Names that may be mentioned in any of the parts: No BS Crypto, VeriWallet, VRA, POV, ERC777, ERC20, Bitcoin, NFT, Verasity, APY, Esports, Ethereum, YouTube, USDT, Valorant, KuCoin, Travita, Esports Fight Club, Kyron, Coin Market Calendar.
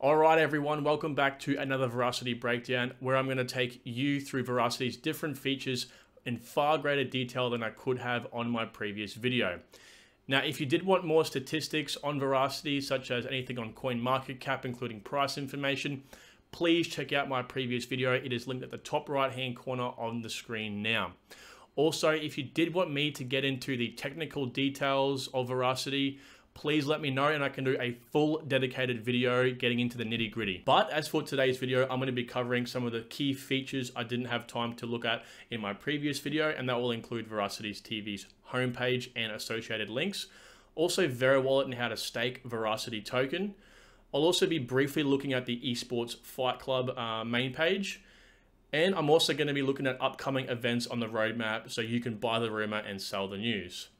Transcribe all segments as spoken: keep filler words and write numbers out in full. All right, everyone, welcome back to another Verasity breakdown where I'm going to take you through Verasity's different features in far greater detail than I could have on my previous video. Now, if you did want more statistics on Verasity, such as anything on Coin Market Cap, including price information, please check out my previous video. It is linked at the top right-hand corner on the screen now. Also, if you did want me to get into the technical details of Verasity, please let me know and I can do a full dedicated video getting into the nitty gritty. But as for today's video, I'm going to be covering some of the key features I didn't have time to look at in my previous video, and that will include Verasity's T V's homepage and associated links. Also VeriWallet and how to stake Verasity token. I'll also be briefly looking at the Esports Fight Club uh, main page. And I'm also going to be looking at upcoming events on the roadmap so you can buy the rumor and sell the news.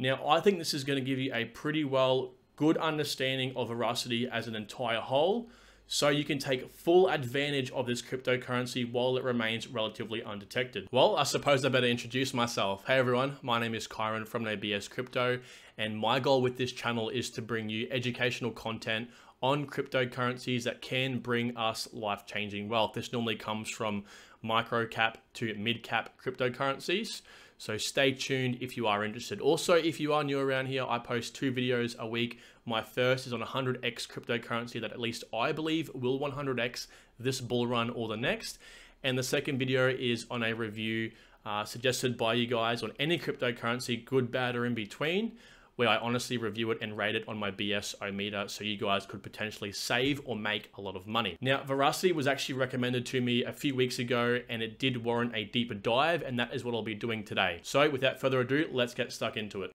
Now, I think this is going to give you a pretty well good understanding of Verasity as an entire whole, so you can take full advantage of this cryptocurrency while it remains relatively undetected. Well, I suppose I better introduce myself. Hey everyone, my name is Kyron from No B S Crypto, and my goal with this channel is to bring you educational content on cryptocurrencies that can bring us life-changing wealth. This normally comes from micro cap to mid cap cryptocurrencies. So stay tuned if you are interested. Also, if you are new around here, I post two videos a week. My first is on one hundred X cryptocurrency that at least I believe will one hundred X this bull run or the next. And the second video is on a review uh, suggested by you guys on any cryptocurrency, good, bad, or in between, where I honestly review it and rate it on my B S O meter so you guys could potentially save or make a lot of money. Now, Verasity was actually recommended to me a few weeks ago and it did warrant a deeper dive, and that is what I'll be doing today. So without further ado, let's get stuck into it.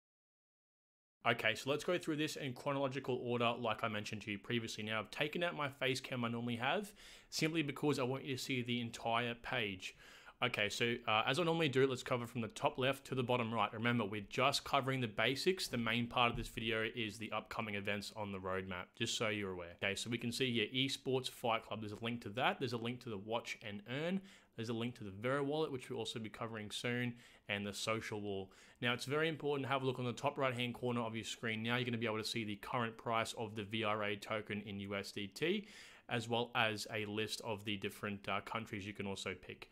Okay, so let's go through this in chronological order like I mentioned to you previously. Now, I've taken out my face cam I normally have simply because I want you to see the entire page. Okay, so uh, as I normally do, let's cover from the top left to the bottom right. Remember, we're just covering the basics. The main part of this video is the upcoming events on the roadmap, just so you're aware. Okay, so we can see here, Esports Fight Club. There's a link to that. There's a link to the Watch and Earn. There's a link to the VeriWallet, which we'll also be covering soon, and the social wall. Now, it's very important to have a look on the top right-hand corner of your screen. Now you're going to be able to see the current price of the V R A token in U S D T, as well as a list of the different uh, countries you can also pick.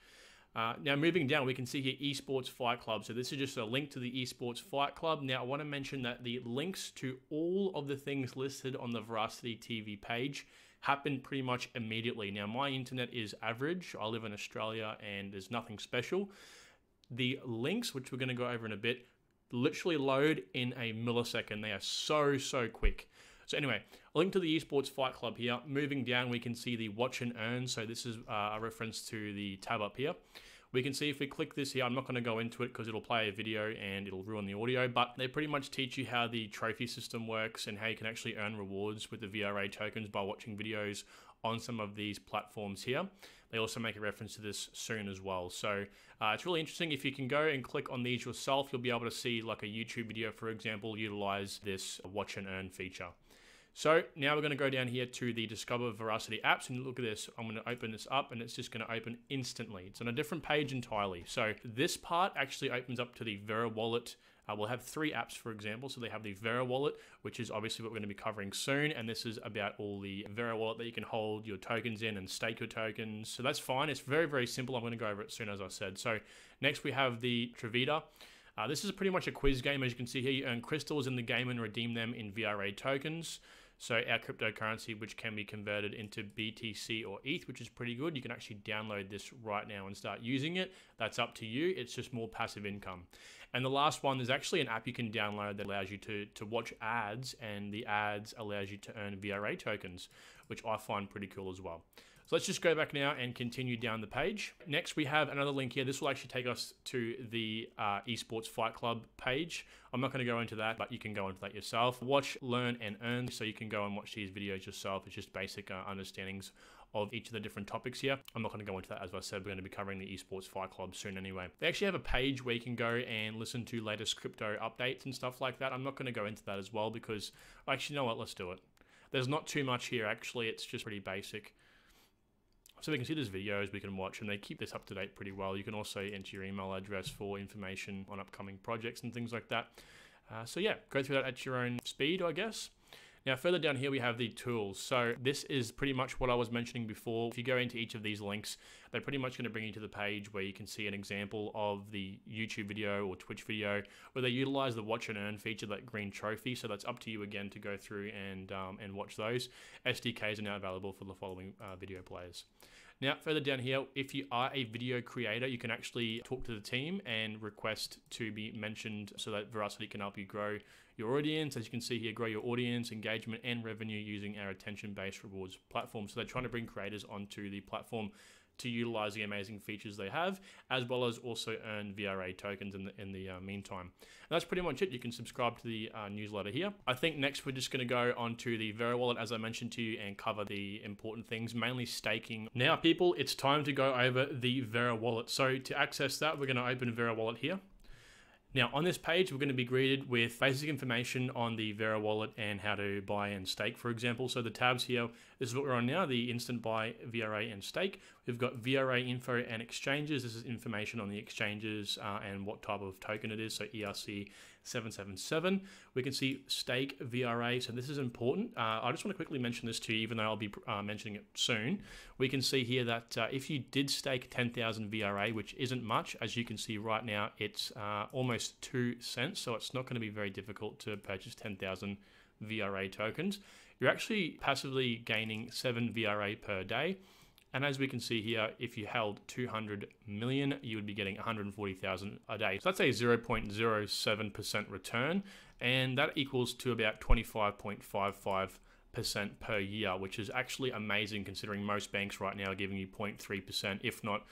Uh, now, moving down, we can see here Esports Fight Club. So this is just a link to the Esports Fight Club. Now, I want to mention that the links to all of the things listed on the Verasity T V page happen pretty much immediately. Now, my internet is average. I live in Australia and there's nothing special. The links, which we're going to go over in a bit, literally load in a millisecond. They are so, so quick. So anyway, a link to the Esports Fight Club here. Moving down, we can see the Watch and Earn. So this is uh, a reference to the tab up here. We can see if we click this here, I'm not going to go into it because it'll play a video and it'll ruin the audio, but they pretty much teach you how the trophy system works and how you can actually earn rewards with the V R A tokens by watching videos on some of these platforms here. They also make a reference to this soon as well. So uh, it's really interesting. If you can go and click on these yourself, you'll be able to see like a YouTube video, for example, utilize this Watch and Earn feature. So now we're going to go down here to the Discover Verasity apps, and look at this. I'm going to open this up and it's just going to open instantly. It's on a different page entirely. So this part actually opens up to the VeriWallet. Uh, we'll have three apps, for example. So they have the VeriWallet, which is obviously what we're going to be covering soon. And this is about all the VeriWallet that you can hold your tokens in and stake your tokens. So that's fine. It's very, very simple. I'm going to go over it soon, as I said. So next we have the Travita. Uh, this is pretty much a quiz game. As you can see here, you earn crystals in the game and redeem them in V R A tokens. So our cryptocurrency, which can be converted into B T C or E T H, which is pretty good. You can actually download this right now and start using it. That's up to you. It's just more passive income. And the last one, there's actually an app you can download that allows you to, to watch ads, and the ads allows you to earn V R A tokens, which I find pretty cool as well. So let's just go back now and continue down the page. Next, we have another link here. This will actually take us to the uh, Esports Fight Club page. I'm not going to go into that, but you can go into that yourself. Watch, learn, and earn. So you can go and watch these videos yourself. It's just basic uh, understandings of each of the different topics here. I'm not going to go into that. As I said, we're going to be covering the Esports Fight Club soon anyway. They actually have a page where you can go and listen to latest crypto updates and stuff like that. I'm not going to go into that as well because, actually, you know what? Let's do it. There's not too much here, actually. It's just pretty basic. So we can see there's videos we can watch, and they keep this up to date pretty well. You can also enter your email address for information on upcoming projects and things like that. Uh, so yeah, go through that at your own speed, I guess. Now, further down here, we have the tools. So this is pretty much what I was mentioning before. If you go into each of these links, they're pretty much going to bring you to the page where you can see an example of the YouTube video or Twitch video where they utilize the watch and earn feature, that green trophy. So that's up to you again to go through and, um, and watch those. S D Ks are now available for the following uh, video players. Now, further down here, if you are a video creator, you can actually talk to the team and request to be mentioned so that Verasity can help you grow your audience. As you can see here, grow your audience, engagement, and revenue using our attention-based rewards platform. So they're trying to bring creators onto the platform to utilize the amazing features they have, as well as also earn V R A tokens in the, in the uh, meantime. And that's pretty much it. You can subscribe to the uh, newsletter here. I think next we're just gonna go on to the VeriWallet, as I mentioned to you, and cover the important things, mainly staking. Now people, it's time to go over the VeriWallet. So to access that, we're gonna open VeriWallet here. Now on this page, we're going to be greeted with basic information on the VeriWallet and how to buy and stake, for example. So the tabs here, this is what we're on now, the instant buy, V R A and stake. We've got V R A info and exchanges. This is information on the exchanges uh, and what type of token it is. So E R C seven seven seven. We can see stake V R A. So this is important. Uh, I just want to quickly mention this to you, even though I'll be uh, mentioning it soon. We can see here that uh, if you did stake ten thousand V R A, which isn't much, as you can see right now, it's uh, almost two cents, so it's not going to be very difficult to purchase ten thousand V R A tokens. You're actually passively gaining seven V R A per day. And as we can see here, if you held two hundred million, you would be getting one hundred forty thousand a day. So that's a zero point zero seven percent return, and that equals to about twenty-five point five five percent per year, which is actually amazing considering most banks right now are giving you zero point three percent, if not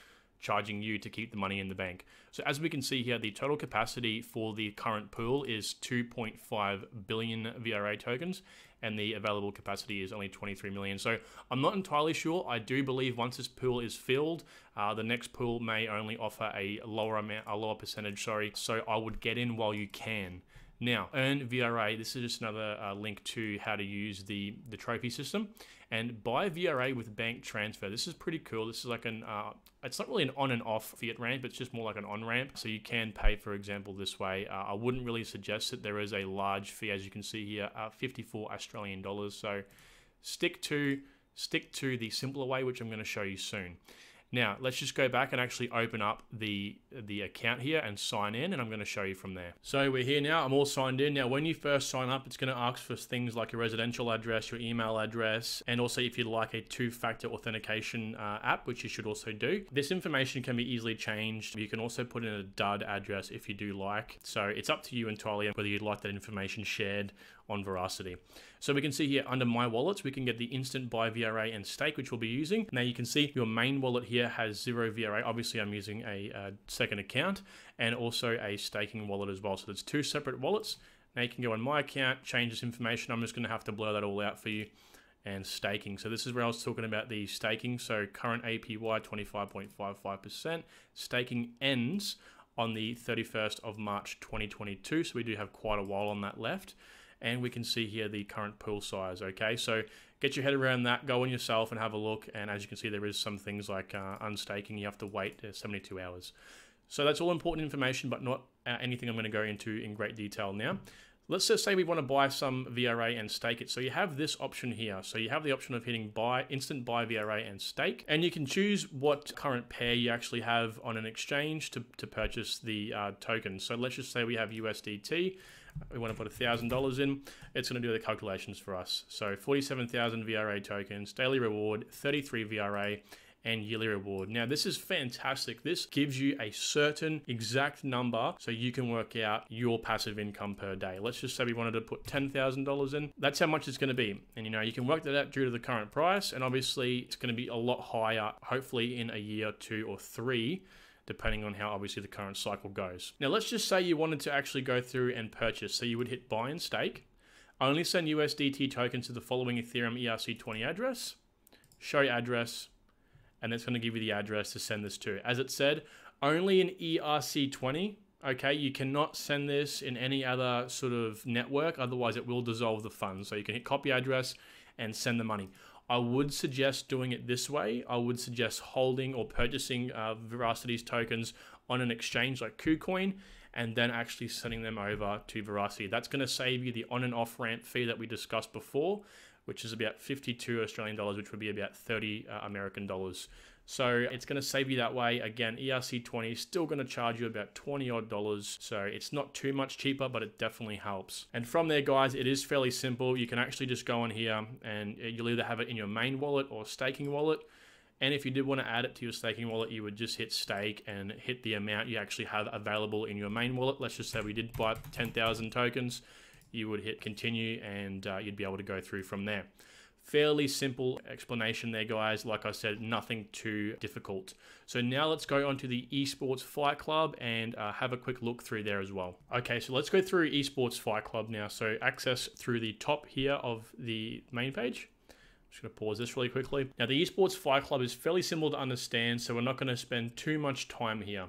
charging you to keep the money in the bank. So as we can see here, the total capacity for the current pool is two point five billion V R A tokens, and the available capacity is only twenty-three million. So I'm not entirely sure. I do believe once this pool is filled, uh, the next pool may only offer a lower amount, a lower percentage, sorry. So I would get in while you can. Now, earn V R A, this is just another uh, link to how to use the, the trophy system. And buy V R A with bank transfer. This is pretty cool. This is like an, uh, it's not really an on and off fiat ramp, it's just more like an on ramp. So you can pay, for example, this way. Uh, I wouldn't really suggest it. There is a large fee, as you can see here, uh, fifty-four Australian dollars. So stick to, stick to the simpler way, which I'm gonna show you soon. Now, let's just go back and actually open up the, the account here and sign in, and I'm gonna show you from there. So we're here now, I'm all signed in. Now, when you first sign up, it's gonna ask for things like your residential address, your email address, and also if you'd like a two-factor authentication uh, app, which you should also do. This information can be easily changed. You can also put in a dud address if you do like. So it's up to you entirely whether you'd like that information shared on Verasity. So we can see here under my wallets, we can get the instant buy V R A and stake, which we'll be using. Now you can see your main wallet here has zero V R A. Obviously, I'm using a, a second account and also a staking wallet as well. So there's two separate wallets. Now you can go on my account, change this information. I'm just going to have to blur that all out for you. And staking. So this is where I was talking about the staking. So current A P Y twenty-five point five five percent. Staking ends on the thirty-first of March twenty twenty-two. So we do have quite a while on that left. And we can see here the current pool size, okay? So get your head around that, go on yourself and have a look. And as you can see, there is some things like uh, unstaking, you have to wait uh, seventy-two hours. So that's all important information, but not uh, anything I'm gonna go into in great detail now. Let's just say we wanna buy some V R A and stake it. So you have this option here. So you have the option of hitting buy, instant buy V R A and stake, and you can choose what current pair you actually have on an exchange to, to purchase the uh, token. So let's just say we have U S D T. We want to put one thousand dollars in. It's going to do the calculations for us. So forty-seven thousand V R A tokens, daily reward, thirty-three V R A, and yearly reward. Now, this is fantastic. This gives you a certain exact number so you can work out your passive income per day. Let's just say we wanted to put ten thousand dollars in. That's how much it's going to be. And you know, you can work that out due to the current price. And obviously, it's going to be a lot higher, hopefully in a year, two or three, depending on how obviously the current cycle goes. Now, let's just say you wanted to actually go through and purchase. So you would hit buy and stake, only send U S D T tokens to the following Ethereum E R C twenty address, show address, and it's gonna give you the address to send this to. As it said, only an E R C twenty, okay? You cannot send this in any other sort of network, otherwise it will dissolve the funds. So you can hit copy address and send the money. I would suggest doing it this way. I would suggest holding or purchasing uh, Veracity's tokens on an exchange like KuCoin and then actually sending them over to Verasity. That's going to save you the on and off ramp fee that we discussed before, which is about fifty-two Australian dollars, which would be about thirty American dollars. So it's going to save you that way. Again, E R C twenty is still going to charge you about twenty odd dollars. So it's not too much cheaper, but it definitely helps. And from there, guys, it is fairly simple. You can actually just go on here and you'll either have it in your main wallet or staking wallet. And if you did want to add it to your staking wallet, you would just hit stake and hit the amount you actually have available in your main wallet. Let's just say we did buy ten thousand tokens. You would hit continue and uh, you'd be able to go through from there. Fairly simple explanation there, guys. Like I said, nothing too difficult. So now let's go on to the Esports Fight Club and uh, have a quick look through there as well. Okay, so let's go through Esports Fight Club now. So access through the top here of the main page. I'm just going to pause this really quickly. Now, the Esports Fight Club is fairly simple to understand, so we're not going to spend too much time here.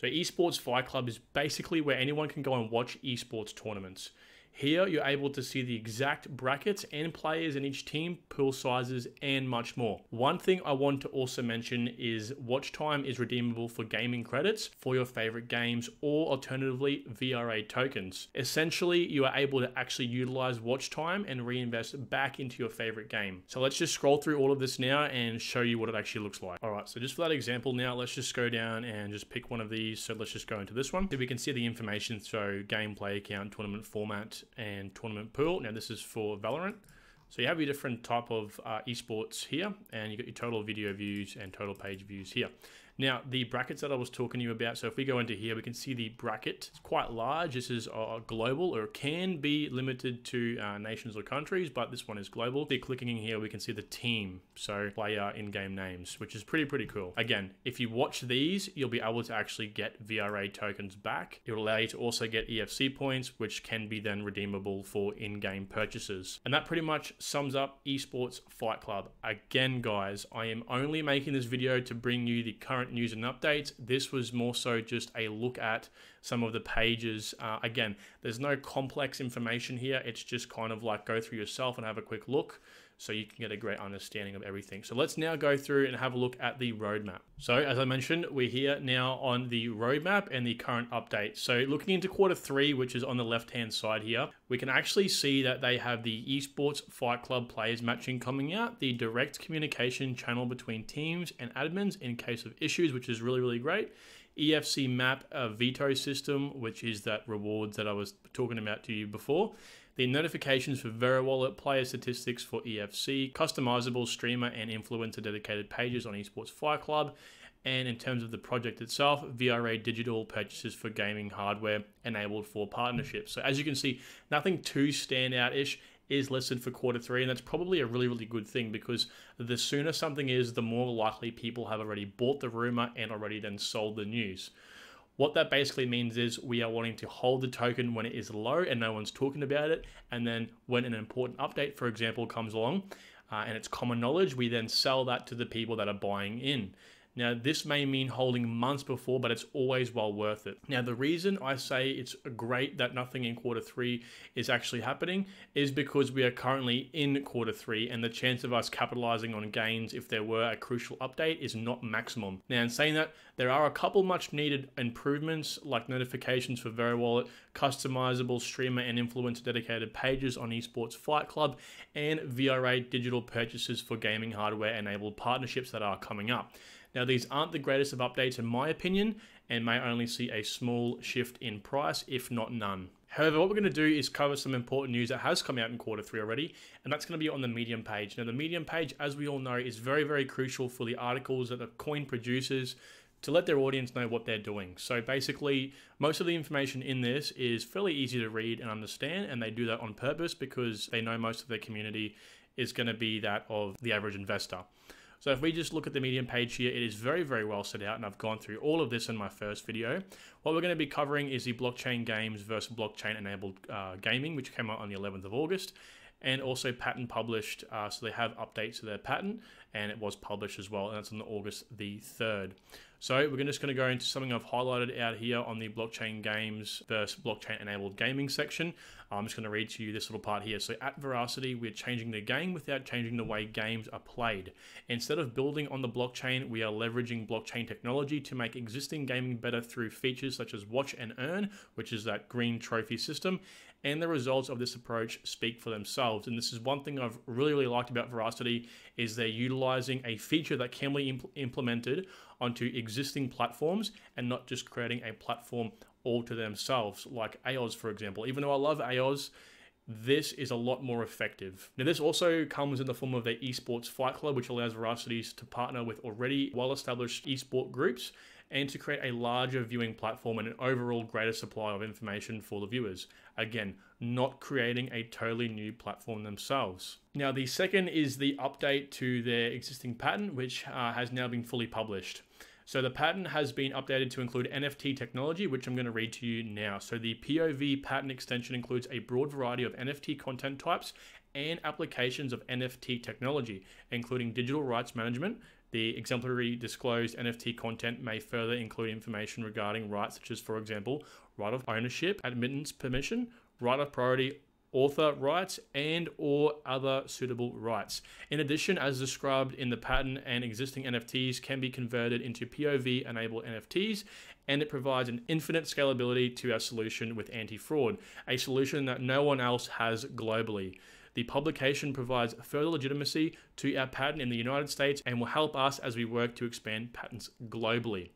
So Esports Fight Club is basically where anyone can go and watch esports tournaments. Here, you're able to see the exact brackets and players in each team, pool sizes, and much more. One thing I want to also mention is watch time is redeemable for gaming credits for your favorite games or alternatively V R A tokens. Essentially, you are able to actually utilize watch time and reinvest back into your favorite game. So let's just scroll through all of this now and show you what it actually looks like. All right, so just for that example now, let's just go down and just pick one of these. So let's just go into this one. So we can see the information, so game, play account, tournament format, and tournament pool. Now this is for Valorant. So you have your different type of uh, esports here, and you got your total video views and total page views here. Now the brackets that I was talking to you about, so if we go into here, we can see the bracket. It's quite large. This is uh, global, or can be limited to uh, nations or countries, but this one is global. So clicking in here, we can see the team, so player in-game names, which is pretty, pretty cool. Again, if you watch these, you'll be able to actually get V R A tokens back. It will allow you to also get E F C points, which can be then redeemable for in-game purchases. And that pretty much sums up Esports Fight Club. Again, guys, I am only making this video to bring you the current news and updates. This was more so just a look at some of the pages. Uh, again, there's no complex information here. It's just kind of like go through yourself and have a quick look so you can get a great understanding of everything. So let's now go through and have a look at the roadmap. So as I mentioned, we're here now on the roadmap and the current update. So looking into quarter three, which is on the left-hand side here, we can actually see that they have the Esports Fight Club players matching coming out, the direct communication channel between teams and admins in case of issues, which is really, really great. E F C map uh, veto system, which is that rewards that I was talking about to you before. The notifications for VeriWallet, player statistics for E F C, customizable streamer and influencer dedicated pages on Esports Fight Club. And in terms of the project itself, V R A digital purchases for gaming hardware enabled for partnerships. So as you can see, nothing too standout-ish is listed for quarter three, and that's probably a really, really good thing, because the sooner something is, the more likely people have already bought the rumor and already then sold the news. What that basically means is we are wanting to hold the token when it is low and no one's talking about it, and then when an important update, for example, comes along uh, and it's common knowledge, we then sell that to the people that are buying in. Now, this may mean holding months before, but it's always well worth it. Now, the reason I say it's great that nothing in quarter three is actually happening is because we are currently in quarter three, and the chance of us capitalizing on gains if there were a crucial update is not maximum. Now, in saying that, there are a couple much needed improvements like notifications for VeriWallet, customizable streamer and influencer dedicated pages on Esports Fight Club, and V R A digital purchases for gaming hardware enabled partnerships that are coming up. Now, these aren't the greatest of updates in my opinion, and may only see a small shift in price, if not none. However, what we're going to do is cover some important news that has come out in quarter three already, and that's going to be on the Medium page. Now, the Medium page, as we all know, is very, very crucial for the articles that the coin produces to let their audience know what they're doing. So basically, most of the information in this is fairly easy to read and understand, and they do that on purpose because they know most of their community is going to be that of the average investor. So if we just look at the Medium page here, it is very, very well set out, and I've gone through all of this in my first video. What we're going to be covering is the blockchain games versus blockchain enabled uh, gaming, which came out on the eleventh of August. and also patent published. Uh, so they have updates to their patent, and it was published as well, and that's on the August the third. So we're just gonna go into something I've highlighted out here on the blockchain games versus blockchain enabled gaming section. I'm just gonna read to you this little part here. So at Verasity, we're changing the game without changing the way games are played. Instead of building on the blockchain, we are leveraging blockchain technology to make existing gaming better through features such as watch and earn, which is that green trophy system, and the results of this approach speak for themselves. And this is one thing I've really, really liked about Verasity is they're utilizing a feature that can be imp implemented onto existing platforms and not just creating a platform all to themselves, like A O S, for example. Even though I love A O S, this is a lot more effective. Now, this also comes in the form of the Esports Fight Club, which allows Verasities to partner with already well-established esports groups and to create a larger viewing platform and an overall greater supply of information for the viewers. Again, not creating a totally new platform themselves. Now, the second is the update to their existing patent, which uh, has now been fully published. So the patent has been updated to include N F T technology, which I'm going to read to you now. So the P O V patent extension includes a broad variety of N F T content types and applications of N F T technology, including digital rights management. The exemplary disclosed N F T content may further include information regarding rights such as, for example, right of ownership, admittance permission, right of priority, author rights, and or other suitable rights. In addition, as described in the patent, and existing N F Ts can be converted into P O V-enabled N F Ts, and it provides an infinite scalability to our solution with anti-fraud, a solution that no one else has globally. The publication provides further legitimacy to our patent in the United States and will help us as we work to expand patents globally.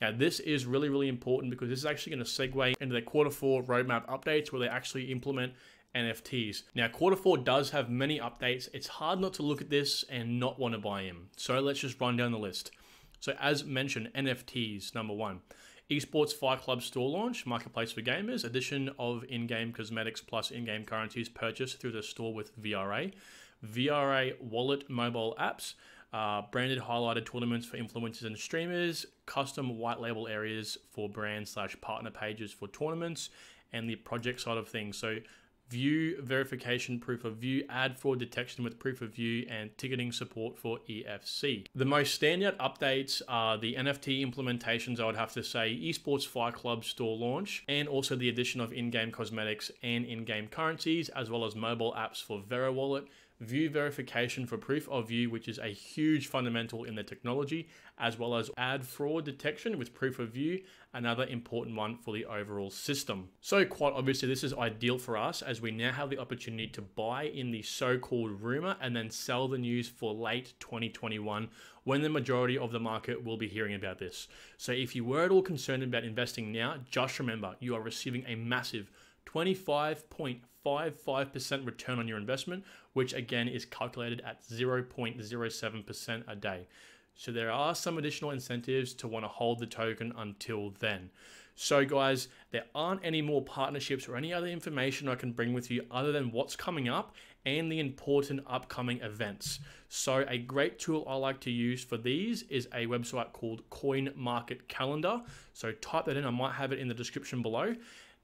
Now, this is really, really important because this is actually going to segue into their quarter four roadmap updates where they actually implement N F Ts. Now, quarter four does have many updates. It's hard not to look at this and not want to buy in. So let's just run down the list. So as mentioned, N F Ts, number one. Esports Fight Club store launch, marketplace for gamers, addition of in-game cosmetics plus in-game currencies purchased through the store with V R A. V R A wallet mobile apps, uh, branded highlighted tournaments for influencers and streamers, custom white label areas for brand slash partner pages for tournaments, and the project side of things. So view verification, proof of view, ad fraud detection with proof of view, and ticketing support for E F C. The most standout updates are the N F T implementations, I would have to say, Esports Fight Club store launch, and also the addition of in-game cosmetics and in-game currencies, as well as mobile apps for VeriWallet, view verification for proof of view, which is a huge fundamental in the technology, as well as ad fraud detection with proof of view, another important one for the overall system. So quite obviously this is ideal for us as we now have the opportunity to buy in the so-called rumor and then sell the news for late twenty twenty-one when the majority of the market will be hearing about this. So if you were at all concerned about investing now, just remember you are receiving a massive twenty-five point five five percent return on your investment, which again is calculated at zero point zero seven percent a day. So there are some additional incentives to want to hold the token until then. So guys, there aren't any more partnerships or any other information I can bring with you other than what's coming up and the important upcoming events. So a great tool I like to use for these is a website called Coin Market Calendar. So type that in, I might have it in the description below.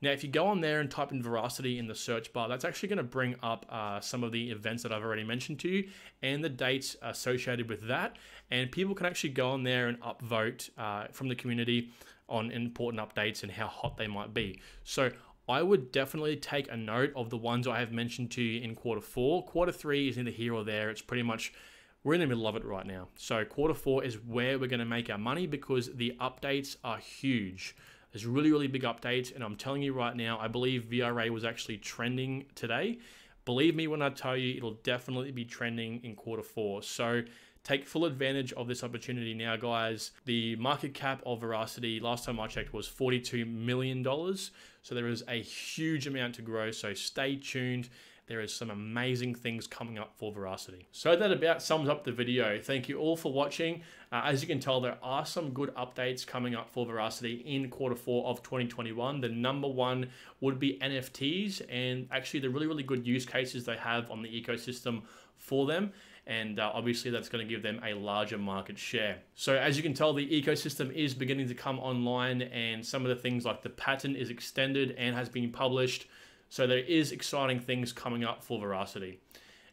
Now, if you go on there and type in Verasity in the search bar, that's actually going to bring up uh, some of the events that I've already mentioned to you and the dates associated with that. And people can actually go on there and upvote uh, from the community on important updates and how hot they might be. So I would definitely take a note of the ones I have mentioned to you in quarter four. Quarter three is neither here or there. It's pretty much, we're in the middle of it right now. So quarter four is where we're going to make our money because the updates are huge. There's really, really big updates, and I'm telling you right now, I believe V R A was actually trending today. Believe me when I tell you, it'll definitely be trending in quarter four. So take full advantage of this opportunity now, guys. The market cap of Verasity, last time I checked, was forty-two million dollars. So there is a huge amount to grow, so stay tuned. There is some amazing things coming up for Verasity. So that about sums up the video. Thank you all for watching. Uh, as you can tell, there are some good updates coming up for Verasity in quarter four of twenty twenty-one. The number one would be N F Ts and actually the really, really good use cases they have on the ecosystem for them. And uh, obviously that's going to give them a larger market share. So as you can tell, the ecosystem is beginning to come online and some of the things like the patent is extended and has been published. So there is exciting things coming up for Verasity.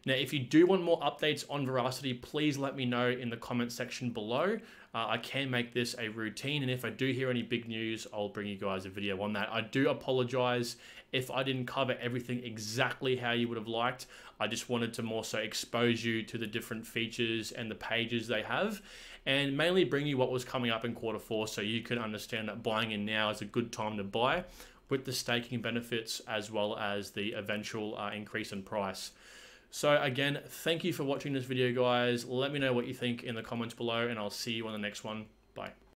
Now, if you do want more updates on Verasity, please let me know in the comment section below. Uh, I can make this a routine, and if I do hear any big news, I'll bring you guys a video on that. I do apologize if I didn't cover everything exactly how you would have liked. I just wanted to more so expose you to the different features and the pages they have, and mainly bring you what was coming up in quarter four so you can understand that buying in now is a good time to buy with the staking benefits as well as the eventual uh, increase in price. So again, thank you for watching this video, guys. Let me know what you think in the comments below, and I'll see you on the next one. Bye.